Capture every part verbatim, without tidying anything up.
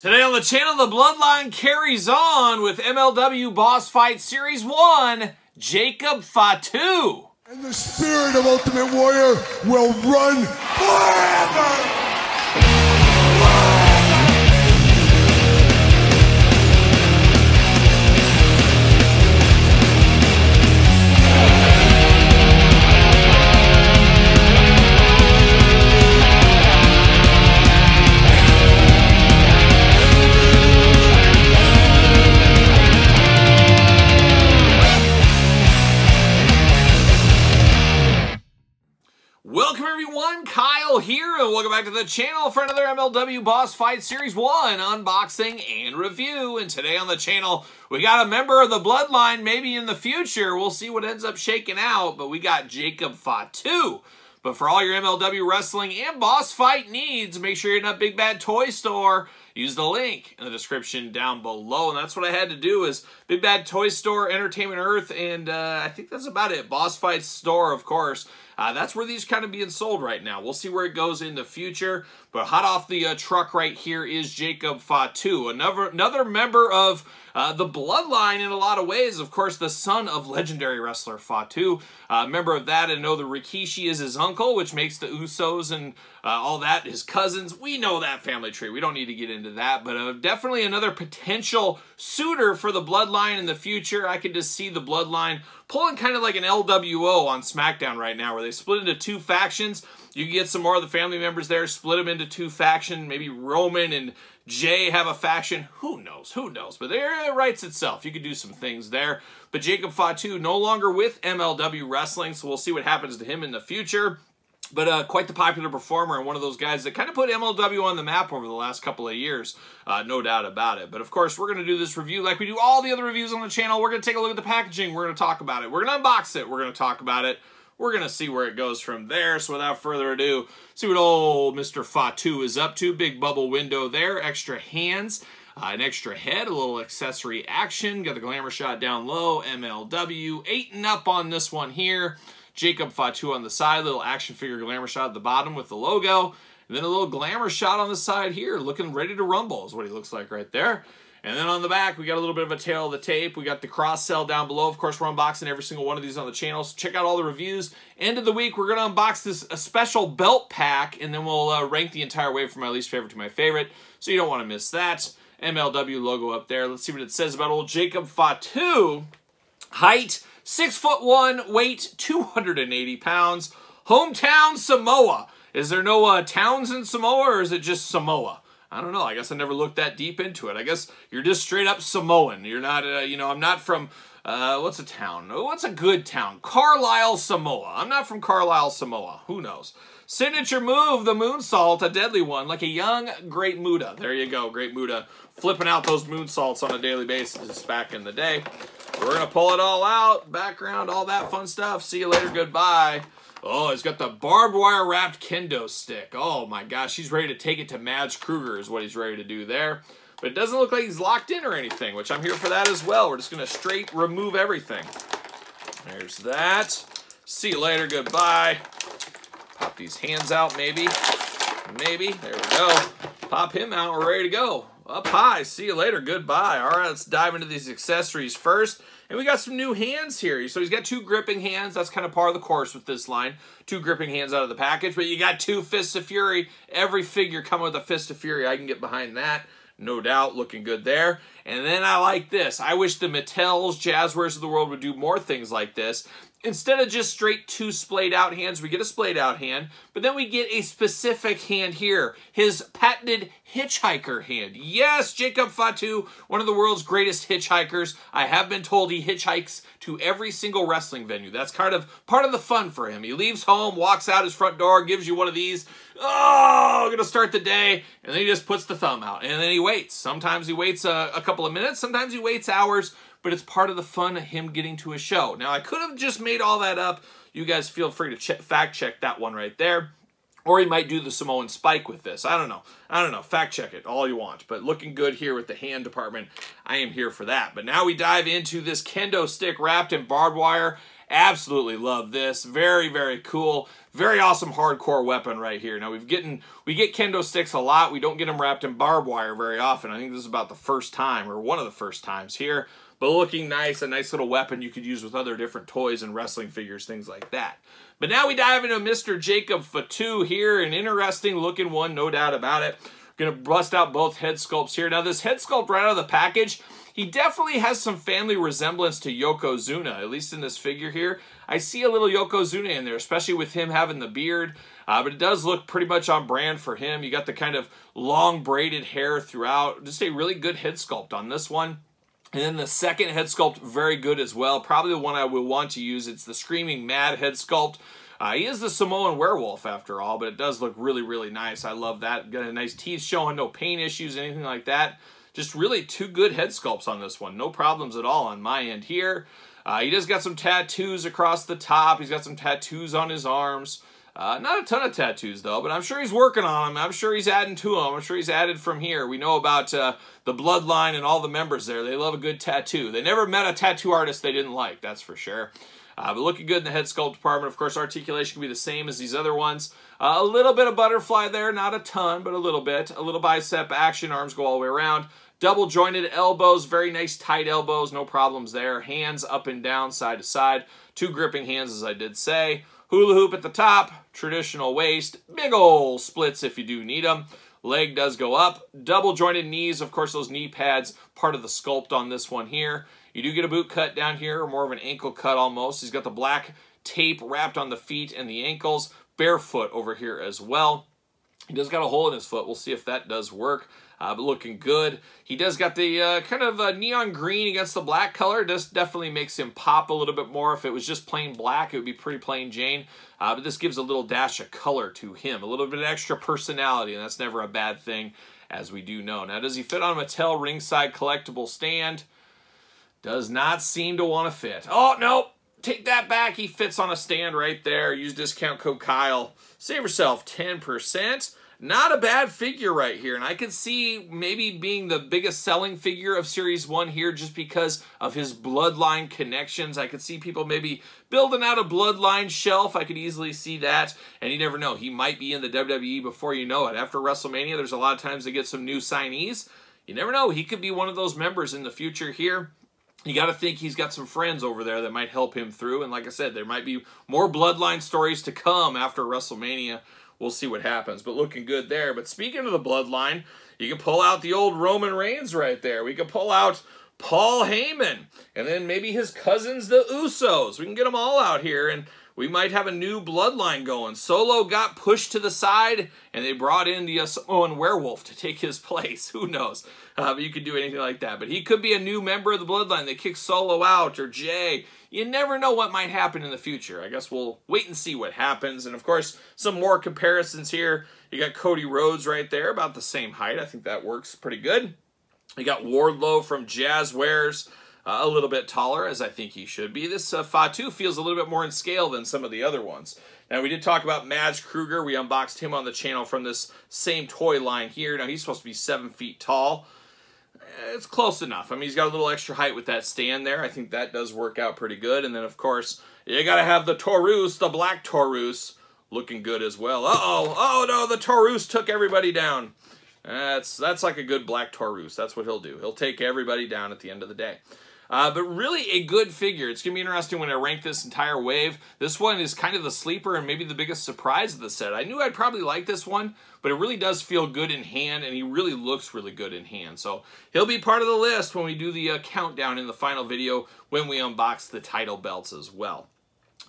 Today on the channel, the Bloodline carries on with M L W Boss Fight Series one, Jacob Fatu. And the spirit of Ultimate Warrior will run forever! Kyle here, and welcome back to the channel for another M L W Boss Fight Series one unboxing and review. And today on the channel, we got a member of the Bloodline. Maybe in the future, we'll see what ends up shaking out, but we got Jacob Fatu. But for all your M L W wrestling and boss fight needs, make sure you're in a Big Bad Toy Store. Use the link in the description down below. And that's what I had to do is Big Bad Toy Store, Entertainment Earth, and uh, I think that's about it. Boss Fight Store, of course. Uh, that's where these kind of being sold right now. We'll see where it goes in the future. But hot off the uh, truck right here is Jacob Fatu, another, another member of uh, the Bloodline in a lot of ways. Of course, the son of legendary wrestler Fatu, uh, member of that, and know the Rikishi is his uncle, which makes the Usos and uh, all that his cousins. We know that family tree. We don't need to get into that, but uh, definitely another potential suitor for the Bloodline in the future. I could just see the Bloodline pulling kind of like an L W O on SmackDown right now, where they split into two factions. You can get some more of the family members there, split them into two factions. Maybe Roman and Jay have a faction. Who knows? Who knows? But there it writes itself. You could do some things there. But Jacob Fatu, no longer with M L W Wrestling, so we'll see what happens to him in the future. But uh, quite the popular performer, and one of those guys that kind of put M L W on the map over the last couple of years, uh, no doubt about it. But of course, we're going to do this review like we do all the other reviews on the channel. We're going to take a look at the packaging. We're going to talk about it. We're going to unbox it. We're going to talk about it. We're going to see where it goes from there. So without further ado, see what old Mister Fatu is up to. Big bubble window there, extra hands, uh, an extra head, a little accessory action. Got the glamour shot down low, M L W, eight and up on this one here. Jacob Fatu on the side, little action figure glamour shot at the bottom with the logo. And then a little glamour shot on the side here, looking ready to rumble is what he looks like right there. And then on the back, we got a little bit of a tail of the tape. We got the cross-sell down below. Of course, we're unboxing every single one of these on the channel, so check out all the reviews. End of the week, we're going to unbox this a special belt pack, and then we'll uh, rank the entire way from my least favorite to my favorite, so you don't want to miss that. M L W logo up there. Let's see what it says about old Jacob Fatu. Height, six foot one, weight, two hundred eighty pounds. Hometown, Samoa. Is there no uh, towns in Samoa, or is it just Samoa? I don't know. I guess I never looked that deep into it. I guess you're just straight up Samoan. You're not, uh, you know, I'm not from, uh, what's a town? Oh, what's a good town? Carlisle, Samoa. I'm not from Carlisle, Samoa. Who knows? Signature move, the moonsault, a deadly one, like a young Great Muda. There you go, Great Muda. Flipping out those moonsaults on a daily basis back in the day. We're going to pull it all out. Background, all that fun stuff. See you later. Goodbye. Oh, he's got the barbed wire wrapped kendo stick. Oh my gosh, he's ready to take it to Mads Krueger is what he's ready to do there. But it doesn't look like he's locked in or anything, which I'm here for that as well. We're just going to straight remove everything. There's that. See you later, goodbye. Pop these hands out maybe. Maybe. There we go. Pop him out, we're ready to go. Up high, see you later, goodbye. All right, let's dive into these accessories first. And we got some new hands here. So he's got two gripping hands. That's kind of par of the course with this line. Two gripping hands out of the package. But you got two Fists of Fury. Every figure coming with a Fist of Fury. I can get behind that. No doubt, looking good there. And then I like this. I wish the Mattels, Jazzwares of the world would do more things like this. Instead of just straight two splayed out hands, we get a splayed out hand, but then we get a specific hand here, his patented hitchhiker hand. Yes, Jacob Fatu, one of the world's greatest hitchhikers. I have been told he hitchhikes to every single wrestling venue. That's kind of part of the fun for him. He leaves home, walks out his front door, gives you one of these. Oh, I'm gonna start the day. And then he just puts the thumb out and then he waits. Sometimes he waits a, a couple of minutes. Sometimes he waits hours. But it's part of the fun of him getting to a show. Now, I could have just made all that up. You guys feel free to check, fact check that one right there. Or he might do the Samoan spike with this. I don't know. I don't know. Fact check it all you want. But looking good here with the hand department. I am here for that. But now we dive into this kendo stick wrapped in barbed wire. Absolutely love this. Very, very cool. Very awesome hardcore weapon right here. Now, we've getting, we get kendo sticks a lot. We don't get them wrapped in barbed wire very often. I think this is about the first time, or one of the first times here. But looking nice, a nice little weapon you could use with other different toys and wrestling figures, things like that. But now we dive into Mister Jacob Fatu here, an interesting looking one, no doubt about it. Gonna bust out both head sculpts here. Now this head sculpt right out of the package, he definitely has some family resemblance to Yokozuna, at least in this figure here. I see a little Yokozuna in there, especially with him having the beard, uh, but it does look pretty much on brand for him. You got the kind of long braided hair throughout. Just a really good head sculpt on this one. And then the second head sculpt, very good as well. Probably the one I will want to use. It's the Screaming Mad head sculpt. Uh, he is the Samoan werewolf after all, but it does look really, really nice. I love that. Got a nice teeth showing, no pain issues, anything like that. Just really two good head sculpts on this one. No problems at all on my end here. Uh, he does got some tattoos across the top. He's got some tattoos on his arms. Uh, not a ton of tattoos, though, but I'm sure he's working on them. I'm sure he's adding to them. I'm sure he's added from here. We know about uh, the Bloodline and all the members there. They love a good tattoo. They never met a tattoo artist they didn't like, that's for sure. Uh, but looking good in the head sculpt department. Of course, articulation can be the same as these other ones. Uh, a little bit of butterfly there. Not a ton, but a little bit. A little bicep action. Arms go all the way around. Double jointed elbows, very nice tight elbows, no problems there. Hands up and down, side to side. Two gripping hands, as I did say. Hula hoop at the top, traditional waist, big ol' splits if you do need them. Leg does go up. Double jointed knees, of course those knee pads, part of the sculpt on this one here. You do get a boot cut down here, more of an ankle cut almost. He's got the black tape wrapped on the feet and the ankles. Barefoot over here as well. He does got a hole in his foot. We'll see if that does work. Uh, but looking good. He does got the uh, kind of uh, neon green against the black color. This definitely makes him pop a little bit more. If it was just plain black, it would be pretty plain Jane. Uh, but this gives a little dash of color to him. A little bit of extra personality, and that's never a bad thing, as we do know. Now, does he fit on a Mattel ringside collectible stand? Does not seem to want to fit. Oh, nope. Take that back. He fits on a stand right there. Use discount code Kyle. Save yourself ten percent. Not a bad figure right here, and I could see maybe being the biggest selling figure of Series one here just because of his Bloodline connections. I could see people maybe building out a Bloodline shelf. I could easily see that, and you never know. He might be in the W W E before you know it. After WrestleMania, there's a lot of times they get some new signees. You never know. He could be one of those members in the future here. You got to think he's got some friends over there that might help him through, and like I said, there might be more Bloodline stories to come after WrestleMania. We'll see what happens, but looking good there. But speaking of the Bloodline, you can pull out the old Roman Reigns right there. We can pull out Paul Heyman, and then maybe his cousins, the Usos. We can get them all out here, and we might have a new Bloodline going. Solo got pushed to the side, and they brought in the Samoan werewolf to take his place. Who knows? Uh, but you could do anything like that. But he could be a new member of the Bloodline. They kick Solo out, or Jay. You never know what might happen in the future. I guess we'll wait and see what happens. And, of course, some more comparisons here. You got Cody Rhodes right there, about the same height. I think that works pretty good. You got Wardlow from Jazzwares. Uh, a little bit taller, as I think he should be. This uh, Fatu feels a little bit more in scale than some of the other ones. Now, we did talk about Mads Krueger. We unboxed him on the channel from this same toy line here. Now, he's supposed to be seven feet tall. It's close enough. I mean, he's got a little extra height with that stand there. I think that does work out pretty good. And then, of course, you got to have the Taurus, the black Taurus, looking good as well. Uh-oh. Oh, no, the Taurus took everybody down. That's, that's like a good black Taurus. That's what he'll do. He'll take everybody down at the end of the day. Uh, but really a good figure. It's going to be interesting when I rank this entire wave. This one is kind of the sleeper and maybe the biggest surprise of the set. I knew I'd probably like this one, but it really does feel good in hand, and he really looks really good in hand. So he'll be part of the list when we do the uh, countdown in the final video when we unbox the title belts as well.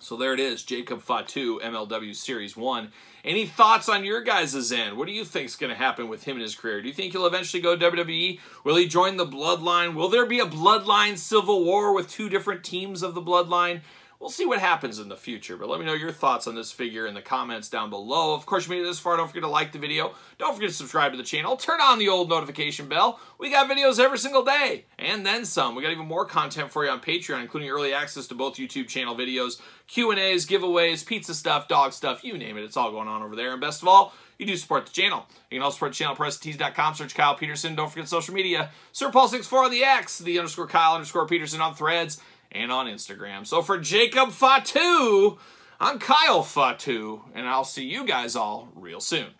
So there it is, Jacob Fatu, M L W Series one. Any thoughts on your guys' end? What do you think is going to happen with him in his career? Do you think he'll eventually go W W E? Will he join the Bloodline? Will there be a Bloodline Civil War with two different teams of the Bloodline? We'll see what happens in the future, but let me know your thoughts on this figure in the comments down below. Of course, you made it this far. Don't forget to like the video. Don't forget to subscribe to the channel. Turn on the old notification bell. We got videos every single day, and then some. We got even more content for you on Patreon, including early access to both YouTube channel videos, Q and A's, giveaways, pizza stuff, dog stuff, you name it. It's all going on over there, and best of all, you do support the channel. You can also support the channel, Pro Wrestling Tees dot com, search Kyle Peterson. Don't forget social media, Sir Paul sixty-four on the X, the underscore Kyle underscore Peterson on Threads, and on Instagram. So for Jacob Fatu, I'm Kyle Fatu, and I'll see you guys all real soon.